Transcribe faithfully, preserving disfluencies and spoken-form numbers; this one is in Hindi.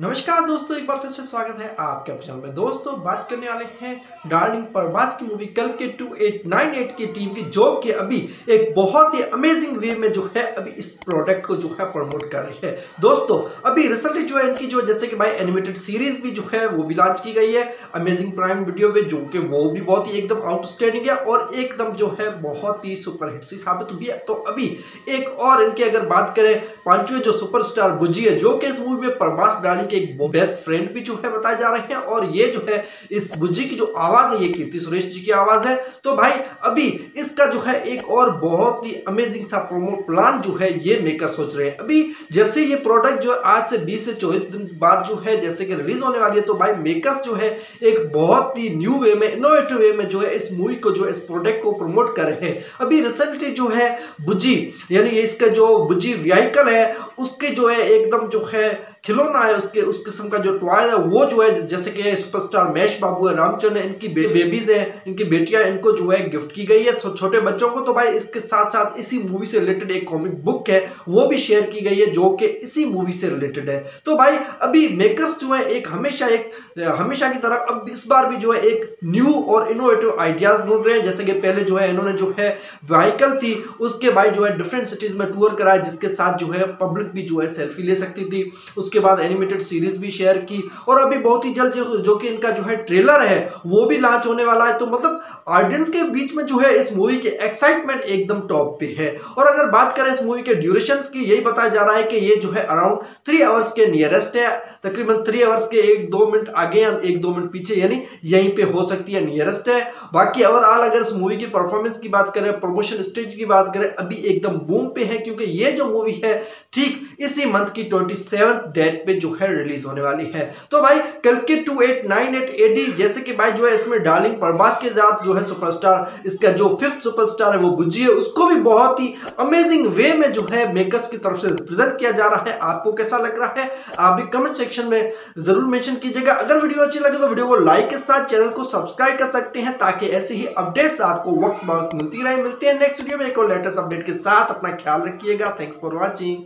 नमस्कार दोस्तों, एक बार फिर से स्वागत है आपके अपने चैनल में। दोस्तों, बात करने वाले हैं डार्लिंग परवाह की मूवी कल के टू एट नाइन एट की टीम की, जो कि अभी एक बहुत ही अमेजिंग वे में जो है अभी इस प्रोडक्ट को जो है प्रमोट कर रही है। दोस्तों, अभी रिसेंटली जो है इनकी जो जैसे कि भाई एनिमेटेड सीरीज भी जो है वो भी लॉन्च की गई है अमेजिंग प्राइम वीडियो में, जो कि वो भी बहुत ही एकदम आउटस्टैंडिंग है और एकदम जो है बहुत ही सुपरहिट सी साबित हुई है। तो अभी एक और इनकी अगर बात करें पांचवें जो सुपरस्टार बुज्जी है, जो कि इस मूवी में प्रभास डार्लिंग के एक बेस्ट फ्रेंड भी जो है बताए जा रहे हैं, और ये जो है इस बुज्जी की जो आवाज है ये कीर्ति सुरेश जी की आवाज है। तो भाई अभी इसका जो है एक और बहुत ही अमेजिंग सा प्रोमो प्लान जो है ये मेकर सोच रहे हैं। अभी जैसे ये प्रोडक्ट जो आज से बीस से चौबीस दिन बाद जो है जैसे कि रिलीज होने वाली है, तो भाई मेकर्स जो है एक बहुत ही न्यू वे में, इनोवेटिव वे में जो है इस मूवी को जो है इस प्रोडक्ट को प्रमोट कर रहे हैं। अभी रिसेंटली जो है बुज्जी यानी इसका जो बुज्जी व्हीकल है उसके जो है एकदम जो है खिलौना है, उसके उस किस्म का जो टॉय है वो जो है जैसे कि सुपरस्टार महेश बाबू है, रामचरण है, इनकी बे, बेबीज है, इनकी बेटियां, इनको जो है गिफ्ट की गई है छोटे बच्चों को। तो भाई इसके साथ साथ इसी मूवी से रिलेटेड एक कॉमिक बुक है वो भी शेयर की गई है जो कि इसी मूवी से रिलेटेड है। तो भाई अभी मेकर्स जो है एक हमेशा एक हमेशा की तरह अब इस बार भी जो है एक न्यू और इनोवेटिव आइडियाज ढूंढ रहे हैं। जैसे कि पहले जो है इन्होंने जो है व्हीकल थी उसके भाई जो है डिफरेंट सिटीज में टूर कराया, जिसके साथ जो है पब्लिक भी जो है सेल्फी ले सकती थी। उसके बाद एनिमेटेड सीरीज भी शेयर की और अभी बहुत ही जल्द जो, जो कि इनका जो है ट्रेलर है वो भी लॉन्च होने वाला है। तो मतलब ऑडियंस के बीच में जो है इस मूवी के एक्साइटमेंट एकदम टॉप पे है। और अगर बात करें इस मूवी के ड्यूरेशन की, यही बताया जा रहा है कि ये जो है अराउंड थ्री आवर्स के नियरेस्ट है, तकरीबन थ्री आवर्स के एक दो मिनट आगे या एक दो मिनट पीछे यानी यहीं पे हो सकती है, नियरेस्ट है। बाकी ओवरऑल अगर इस मूवी की परफॉर्मेंस की बात करें, प्रमोशन स्टेज की बात करें, अभी एकदम बूम पे है क्योंकि ये जो मूवी है ठीक इसी मंथ की सत्ताईसवीं डेट पे जो है रिलीज होने वाली है। तो भाई कल के two eight nine eight A D जैसे कि भाई जो है इसमें डार्लिंग परवाह के साथ जो है सुपरस्टार इसका जो फिफ्थ सुपरस्टार है वो बुज्जी है, उसको भी बहुत ही अमेजिंग वे में जो है मेकर्स की तरफ से रिप्रेजेंट किया जा रहा है। आपको कैसा लग रहा है आप भी कमेंट सेक्शन में जरूर मेंशन कीजिएगा। अगर वीडियो अच्छी लगे तो वीडियो को लाइक के साथ चैनल को सब्सक्राइब कर सकते हैं ताकि ऐसे ही अपडेट्स आपको वक्त वक्त मिलती रहे। मिलते हैं नेक्स्ट वीडियो में एक और लेटेस्ट अपडेट के साथ। अपना ख्याल रखिएगा। Thanks for watching.